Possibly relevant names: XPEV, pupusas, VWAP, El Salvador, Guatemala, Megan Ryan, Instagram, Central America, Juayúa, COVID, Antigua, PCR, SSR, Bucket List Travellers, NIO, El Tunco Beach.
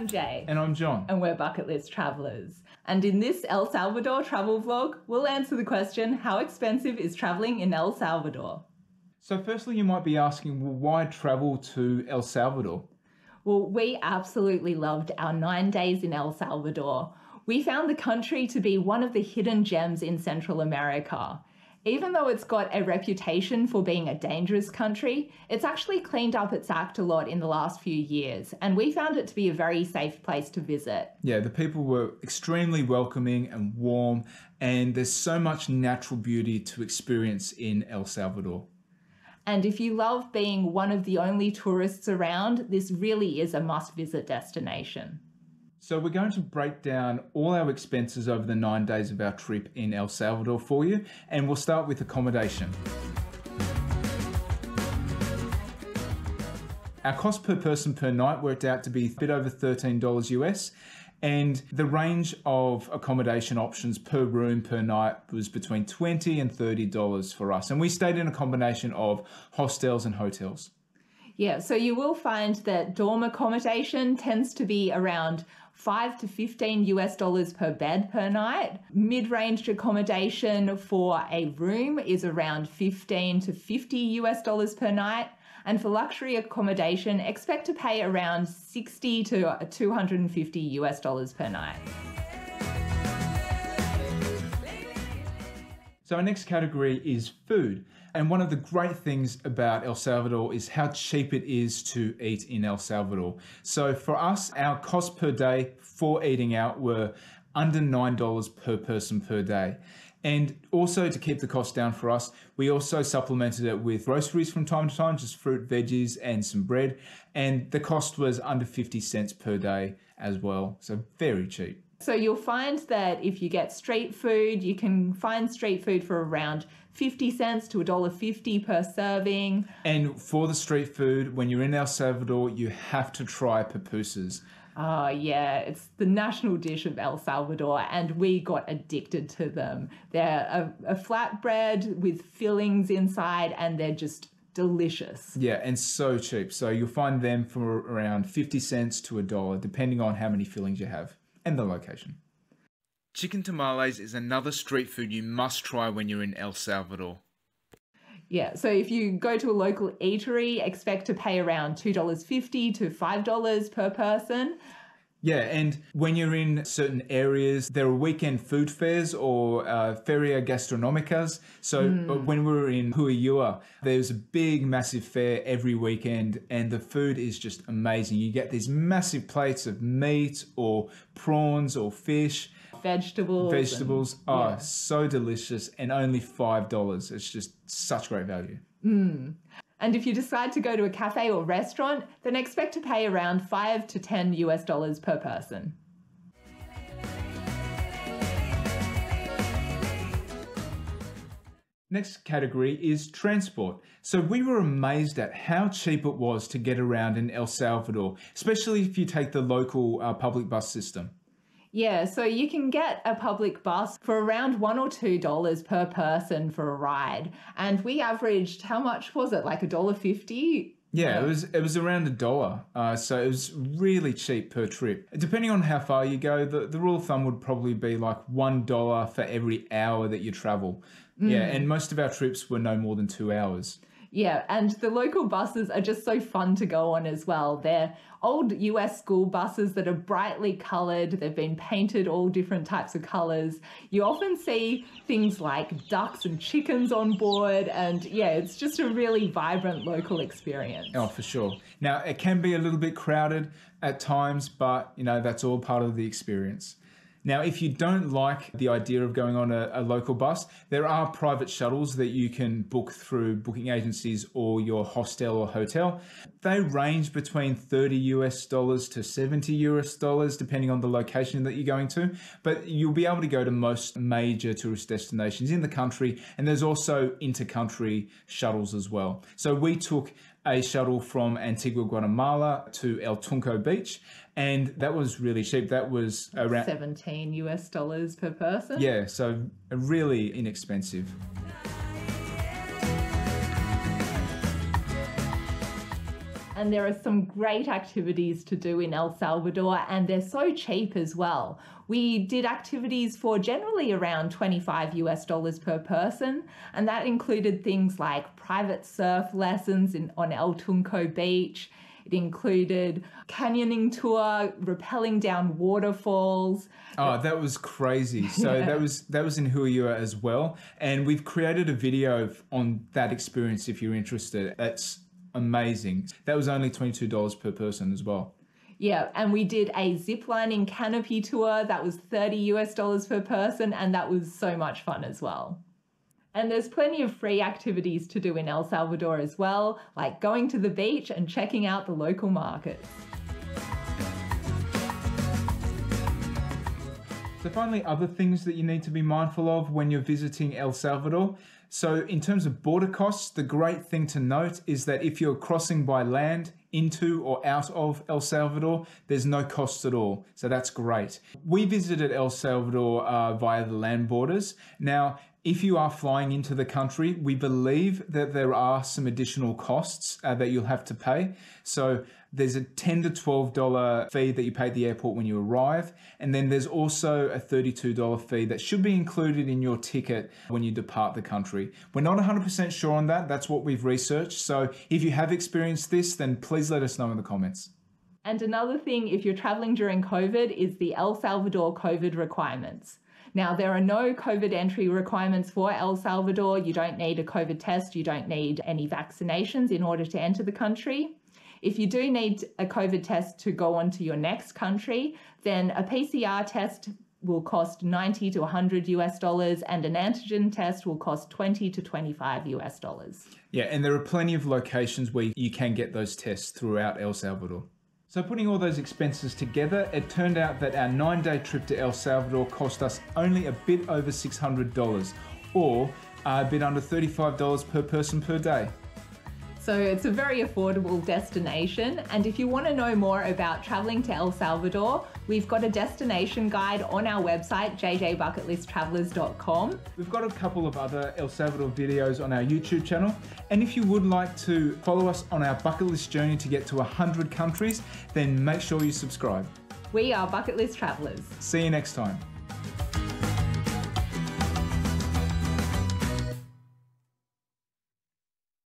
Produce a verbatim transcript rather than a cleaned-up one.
I'm Jay. And I'm John. And we're Bucket List Travellers. And in this El Salvador travel vlog, we'll answer the question, how expensive is travelling in El Salvador? So firstly, you might be asking, well, why travel to El Salvador? Well, we absolutely loved our nine days in El Salvador. We found the country to be one of the hidden gems in Central America. Even though it's got a reputation for being a dangerous country, it's actually cleaned up its act a lot in the last few years, and we found it to be a very safe place to visit. Yeah, the people were extremely welcoming and warm, and there's so much natural beauty to experience in El Salvador. And if you love being one of the only tourists around, this really is a must-visit destination. So we're going to break down all our expenses over the nine days of our trip in El Salvador for you, and we'll start with accommodation. Our cost per person per night worked out to be a bit over thirteen dollars U S, and the range of accommodation options per room per night was between twenty and thirty dollars for us, and we stayed in a combination of hostels and hotels. Yeah, so you will find that dorm accommodation tends to be around five to fifteen U S dollars per bed per night. Mid-range accommodation for a room is around fifteen to fifty U S dollars per night. And for luxury accommodation, expect to pay around sixty to two hundred fifty U S dollars per night. So our next category is food. And one of the great things about El Salvador is how cheap it is to eat in El Salvador. So for us, our cost per day for eating out were under nine dollars per person per day. And also to keep the cost down for us, we also supplemented it with groceries from time to time, just fruit, veggies, and some bread. And the cost was under fifty cents per day as well. So very cheap. So you'll find that if you get street food, you can find street food for around fifty cents to a dollar fifty per serving. And for the street food, when you're in El Salvador, you have to try pupusas. Oh yeah, it's the national dish of El Salvador, and we got addicted to them. They're a, a flatbread with fillings inside, and they're just delicious. Yeah, and so cheap. So you'll find them for around fifty cents to a dollar, depending on how many fillings you have. And the location. Chicken tamales is another street food you must try when you're in El Salvador. Yeah, so if you go to a local eatery, expect to pay around two dollars fifty to five dollars per person. Yeah, and when you're in certain areas, there are weekend food fairs or uh, feria gastronómicas. So mm. when we were in Juayúa, there's a big, massive fair every weekend, and the food is just amazing. You get these massive plates of meat or prawns or fish. Vegetables. Vegetables and, are yeah. so delicious, and only five dollars. It's just such great value. Mm. And if you decide to go to a cafe or restaurant, then expect to pay around five to ten U S dollars per person. Next category is transport. So we were amazed at how cheap it was to get around in El Salvador, especially if you take the local uh, public bus system. Yeah, so you can get a public bus for around one or two dollars per person for a ride. And we averaged, how much was it? Like a dollar fifty? Yeah, it was it was around a dollar. Uh, so it was really cheap per trip. Depending on how far you go, the, the rule of thumb would probably be like one dollar for every hour that you travel. Mm. Yeah, and most of our trips were no more than two hours. Yeah, and the local buses are just so fun to go on as well. They're old U S school buses that are brightly coloured. They've been painted all different types of colours. You often see things like ducks and chickens on board, and yeah, it's just a really vibrant local experience. Oh, for sure. Now, it can be a little bit crowded at times, but, you know, that's all part of the experience. Now, if you don't like the idea of going on a, a local bus, there are private shuttles that you can book through booking agencies or your hostel or hotel. They range between thirty U S dollars to seventy U S dollars, depending on the location that you're going to. But you'll be able to go to most major tourist destinations in the country. And there's also inter-country shuttles as well. So we took a shuttle from Antigua, Guatemala to El Tunco Beach. And that was really cheap. That was around seventeen U S dollars per person. Yeah, so really inexpensive. and there are some great activities to do in El Salvador, and they're so cheap as well. We did activities for generally around twenty-five U S dollars per person, and that included things like private surf lessons in, on El Tunco Beach. It included canyoning tour, rappelling down waterfalls. Oh, that was crazy. So yeah. that was that was in Juayúa as well. And we've created a video of, on that experience if you're interested. That's amazing. That was only twenty-two dollars per person as well. Yeah, and we did a ziplining canopy tour. That was thirty U S dollars per person, and that was so much fun as well. And there's plenty of free activities to do in El Salvador as well, like going to the beach and checking out the local markets. So finally, other things that you need to be mindful of when you're visiting El Salvador. So in terms of border costs, the great thing to note is that if you're crossing by land into or out of El Salvador, there's no cost at all. So that's great. We visited El Salvador uh, via the land borders. Now, if you are flying into the country, we believe that there are some additional costs uh, that you'll have to pay. So there's a ten to twelve dollar fee that you pay at the airport when you arrive. And then there's also a thirty-two dollar fee that should be included in your ticket when you depart the country. We're not one hundred percent sure on that. That's what we've researched. So if you have experienced this, then please let us know in the comments. And another thing, if you're traveling during COVID, is the El Salvador COVID requirements. Now, there are no COVID entry requirements for El Salvador. You don't need a COVID test. You don't need any vaccinations in order to enter the country. If you do need a COVID test to go on to your next country, then a P C R test will cost ninety to one hundred U S dollars, and an antigen test will cost twenty to twenty-five U S dollars. Yeah, and there are plenty of locations where you can get those tests throughout El Salvador. So putting all those expenses together, it turned out that our nine day trip to El Salvador cost us only a bit over six hundred dollars, or a bit under thirty-five dollars per person per day. So it's a very affordable destination. And if you want to know more about traveling to El Salvador, we've got a destination guide on our website, j j bucket list travellers dot com. We've got a couple of other El Salvador videos on our YouTube channel. And if you would like to follow us on our bucket list journey to get to one hundred countries, then make sure you subscribe. We are Bucket List Travellers. See you next time.